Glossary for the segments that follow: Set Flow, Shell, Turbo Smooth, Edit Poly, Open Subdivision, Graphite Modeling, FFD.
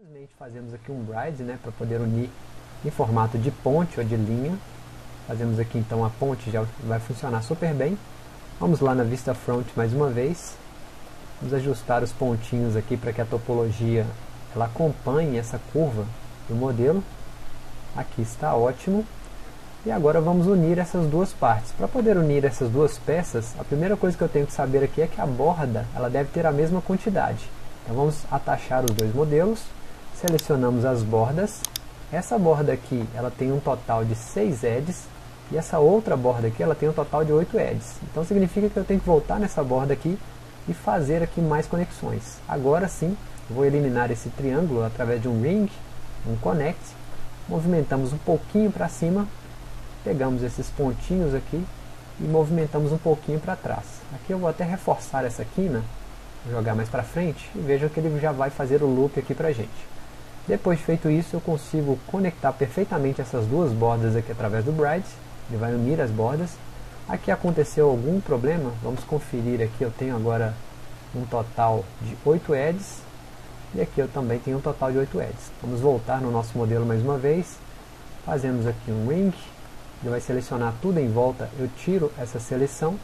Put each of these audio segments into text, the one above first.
Simplesmente fazemos aqui um bride, né, para poder unir em formato de ponte ou de linha. Fazemos aqui então a ponte, já vai funcionar super bem. Vamos lá na vista front mais uma vez. Vamos ajustar os pontinhos aqui para que a topologia ela acompanhe essa curva do modelo. Aqui está ótimo. E agora vamos unir essas duas partes. Para poder unir essas duas peças, a primeira coisa que eu tenho que saber aqui é que a borda ela deve ter a mesma quantidade. Então vamos atachar os dois modelos. Selecionamos as bordas. Essa borda aqui ela tem um total de 6 edges e essa outra borda aqui ela tem um total de 8 edges. Então significa que eu tenho que voltar nessa borda aqui e fazer aqui mais conexões. Agora sim, vou eliminar esse triângulo através de um ring, um connect. Movimentamos um pouquinho para cima, pegamos esses pontinhos aqui e movimentamos um pouquinho para trás. Aqui eu vou até reforçar essa quina, jogar mais para frente e vejam que ele já vai fazer o loop aqui pra gente. Depois feito isso, eu consigo conectar perfeitamente essas duas bordas aqui através do bride. Ele vai unir as bordas. Aqui aconteceu algum problema, vamos conferir aqui. Eu tenho agora um total de 8 edges. E aqui eu também tenho um total de 8 edges. Vamos voltar no nosso modelo mais uma vez. Fazemos aqui um ring. Ele vai selecionar tudo em volta, eu tiro essa seleção.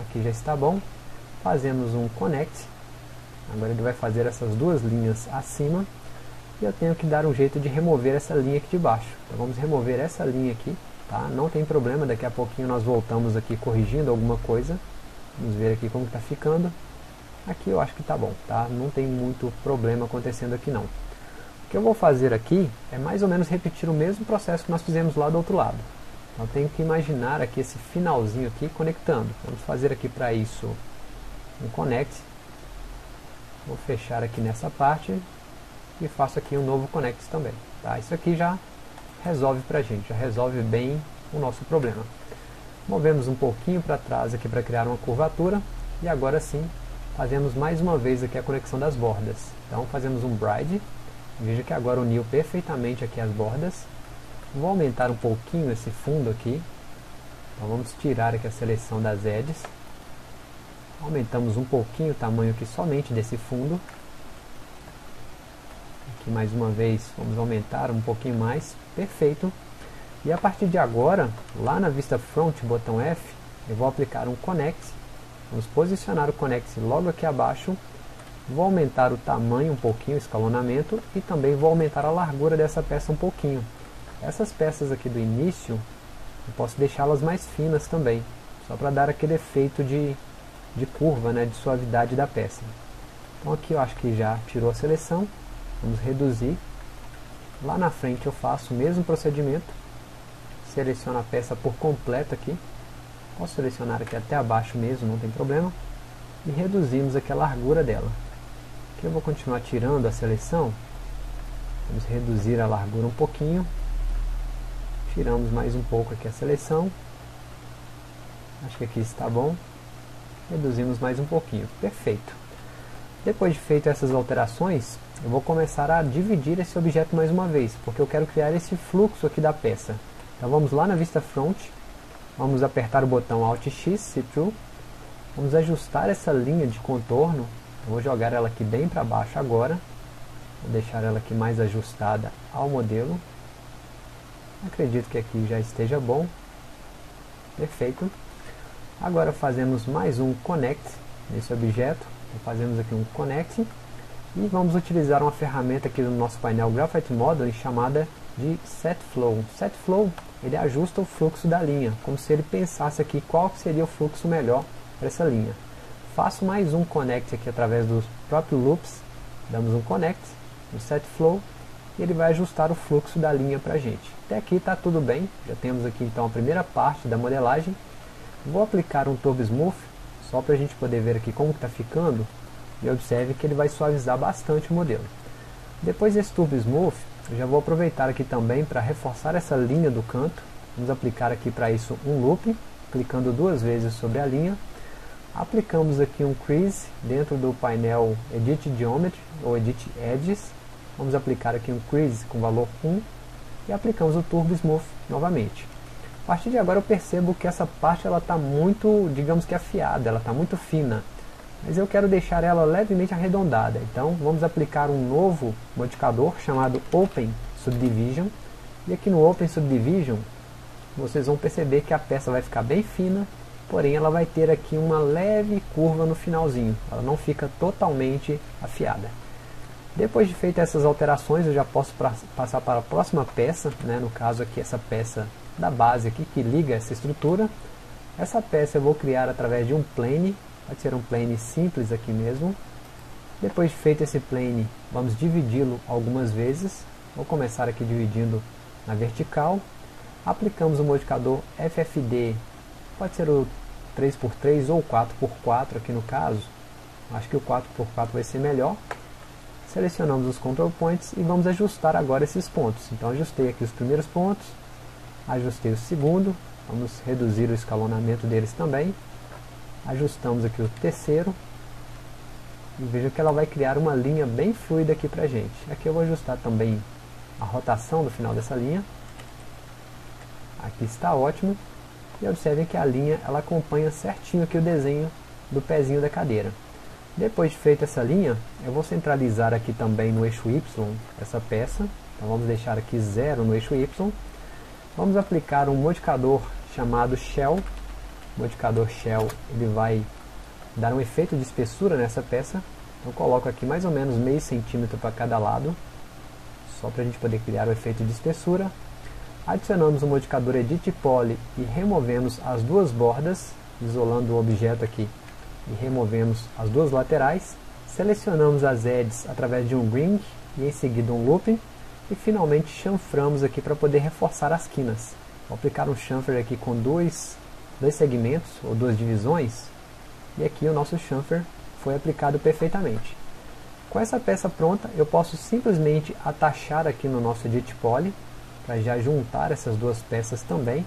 Aqui já está bom. Fazemos um connect. Agora ele vai fazer essas duas linhas acima. E eu tenho que dar um jeito de remover essa linha aqui de baixo. Então vamos remover essa linha aqui, tá? Não tem problema, daqui a pouquinho nós voltamos aqui corrigindo alguma coisa. Vamos ver aqui como está ficando. Aqui eu acho que está bom, tá? Não tem muito problema acontecendo aqui não. O que eu vou fazer aqui é mais ou menos repetir o mesmo processo que nós fizemos lá do outro lado. Eu tenho que imaginar aqui esse finalzinho aqui conectando. Vamos fazer aqui para isso um connect. Vou fechar aqui nessa parte e faço aqui um novo connect também, tá? Isso aqui já resolve pra gente, já resolve bem o nosso problema. Movemos um pouquinho para trás aqui para criar uma curvatura e agora sim fazemos mais uma vez aqui a conexão das bordas. Então fazemos um bride, veja que agora uniu perfeitamente aqui as bordas. Vou aumentar um pouquinho esse fundo aqui, então vamos tirar aqui a seleção das edges, aumentamos um pouquinho o tamanho aqui somente desse fundo. Aqui mais uma vez vamos aumentar um pouquinho mais, perfeito. E a partir de agora, lá na vista front, botão F, eu vou aplicar um connect. Vamos posicionar o connect logo aqui abaixo. Vou aumentar o tamanho um pouquinho, o escalonamento, e também vou aumentar a largura dessa peça um pouquinho. Essas peças aqui do início eu posso deixá-las mais finas também, só para dar aquele efeito de curva, né, de suavidade da peça. Então aqui eu acho que já tirou a seleção. Vamos reduzir. Lá na frente eu faço o mesmo procedimento. Seleciono a peça por completo aqui. Posso selecionar aqui até abaixo mesmo, não tem problema. E reduzimos aqui a largura dela. Aqui eu vou continuar tirando a seleção. Vamos reduzir a largura um pouquinho. Tiramos mais um pouco aqui a seleção. Acho que aqui está bom. Reduzimos mais um pouquinho, perfeito. Depois de feito essas alterações, eu vou começar a dividir esse objeto mais uma vez, porque eu quero criar esse fluxo aqui da peça. Então vamos lá na vista front, vamos apertar o botão Alt X, see-through, vamos ajustar essa linha de contorno. Eu vou jogar ela aqui bem para baixo agora, vou deixar ela aqui mais ajustada ao modelo. Acredito que aqui já esteja bom, perfeito. Agora fazemos mais um connect nesse objeto, então fazemos aqui um connect e vamos utilizar uma ferramenta aqui no nosso painel Graphite Modeling chamada de Set Flow. Set Flow, ele ajusta o fluxo da linha, como se ele pensasse aqui qual seria o fluxo melhor para essa linha. Faço mais um connect aqui através dos próprios loops, damos um connect no Set Flow e ele vai ajustar o fluxo da linha para a gente. Até aqui está tudo bem, já temos aqui então a primeira parte da modelagem. Vou aplicar um Turbo Smooth, só para a gente poder ver aqui como está ficando. E observe que ele vai suavizar bastante o modelo. Depois desse Turbo Smooth, eu já vou aproveitar aqui também para reforçar essa linha do canto. Vamos aplicar aqui para isso um loop, clicando duas vezes sobre a linha. Aplicamos aqui um crease dentro do painel Edit Geometry, ou Edit Edges. Vamos aplicar aqui um crease com valor 1 e aplicamos o Turbo Smooth novamente. A partir de agora eu percebo que essa parte ela está muito, digamos que afiada, ela está muito fina. mas eu quero deixar ela levemente arredondada. Então vamos aplicar um novo modificador chamado Open Subdivision, e aqui no Open Subdivision vocês vão perceber que a peça vai ficar bem fina, porém ela vai ter aqui uma leve curva no finalzinho, ela não fica totalmente afiada. Depois de feitas essas alterações, eu já posso passar para a próxima peça, né? No caso aqui essa peça da base aqui, que liga essa estrutura. Essa peça eu vou criar através de um plane, pode ser um plane simples aqui mesmo. Depois de feito esse plane, vamos dividi-lo algumas vezes. Vou começar aqui dividindo na vertical. Aplicamos o modificador FFD, pode ser o 3x3 ou 4x4 aqui no caso. Acho que o 4x4 vai ser melhor. Selecionamos os control points e vamos ajustar agora esses pontos. Então ajustei aqui os primeiros pontos, ajustei o segundo, vamos reduzir o escalonamento deles também. Ajustamos aqui o terceiro, e veja que ela vai criar uma linha bem fluida aqui pra gente. Aqui eu vou ajustar também a rotação do final dessa linha, aqui está ótimo. E observem que a linha ela acompanha certinho aqui o desenho do pezinho da cadeira. Depois de feita essa linha, eu vou centralizar aqui também no eixo Y essa peça. Então vamos deixar aqui 0 no eixo Y. Vamos aplicar um modificador chamado Shell. O modificador Shell ele vai dar um efeito de espessura nessa peça. Eu coloco aqui mais ou menos meio centímetro para cada lado, só para a gente poder criar o efeito de espessura. Adicionamos o modificador Edit Poly e removemos as duas bordas, isolando o objeto aqui. E removemos as duas laterais, selecionamos as edges através de um ring e em seguida um looping, e finalmente chanframos aqui para poder reforçar as quinas. Vou aplicar um chanfer aqui com dois segmentos ou duas divisões, e aqui o nosso chanfer foi aplicado perfeitamente. Com essa peça pronta, eu posso simplesmente atachar aqui no nosso Edit Poly para já juntar essas duas peças também.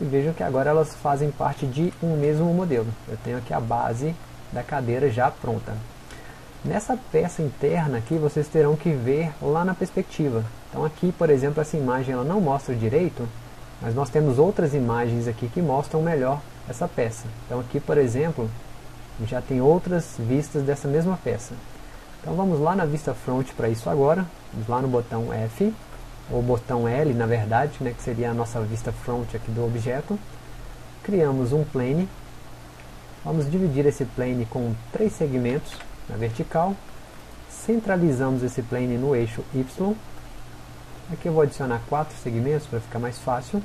E vejam que agora elas fazem parte de um mesmo modelo. Eu tenho aqui a base da cadeira já pronta. Nessa peça interna aqui, vocês terão que ver lá na perspectiva. Então aqui, por exemplo, essa imagem ela não mostra direito, mas nós temos outras imagens aqui que mostram melhor essa peça. Então aqui, por exemplo, já tem outras vistas dessa mesma peça. Então vamos lá na vista front para isso agora. Vamos lá no botão F, ou botão L na verdade, né, que seria a nossa vista front aqui do objeto. Criamos um plane, vamos dividir esse plane com 3 segmentos na vertical, centralizamos esse plane no eixo Y, aqui eu vou adicionar 4 segmentos para ficar mais fácil.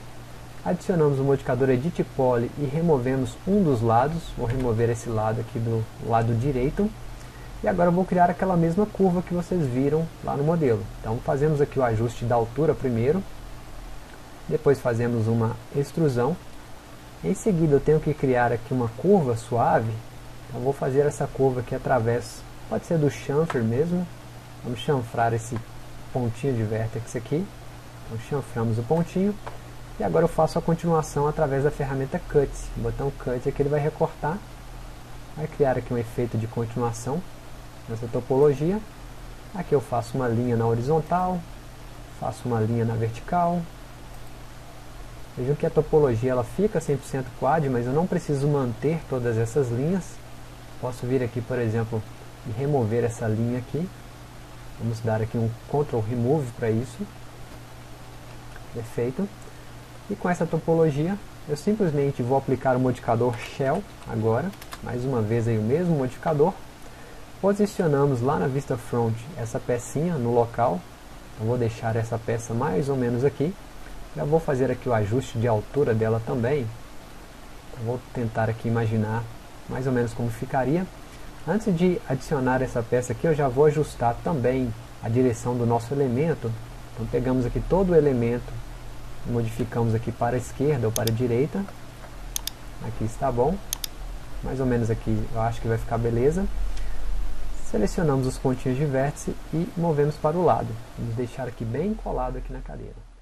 Adicionamos o modificador Edit Poly e removemos um dos lados, vou remover esse lado aqui do lado direito. E agora eu vou criar aquela mesma curva que vocês viram lá no modelo. Então fazemos aqui o ajuste da altura primeiro, depois fazemos uma extrusão, em seguida eu tenho que criar aqui uma curva suave. Então vou fazer essa curva aqui através, pode ser do chanfer mesmo, vamos chanfrar esse pontinho de vértex aqui, então chanframos o pontinho, e agora eu faço a continuação através da ferramenta Cut, o botão Cut aqui ele vai recortar, vai criar aqui um efeito de continuação nessa topologia. Aqui eu faço uma linha na horizontal, faço uma linha na vertical. Vejam que a topologia ela fica 100% quad, mas eu não preciso manter todas essas linhas. Posso vir aqui, por exemplo, e remover essa linha aqui. Vamos dar aqui um Ctrl Remove para isso. Perfeito. E com essa topologia, eu simplesmente vou aplicar o modificador Shell agora. Mais uma vez aí o mesmo modificador. Posicionamos lá na vista front essa pecinha no local. Eu vou deixar essa peça mais ou menos aqui. Já vou fazer aqui o ajuste de altura dela também. Eu vou tentar aqui imaginar mais ou menos como ficaria. Antes de adicionar essa peça aqui, eu já vou ajustar também a direção do nosso elemento. Então pegamos aqui todo o elemento e modificamos aqui para a esquerda ou para a direita. Aqui está bom. Mais ou menos aqui eu acho que vai ficar beleza. Selecionamos os pontinhos de vértice e movemos para o lado. Vamos deixar aqui bem colado aqui na cadeira.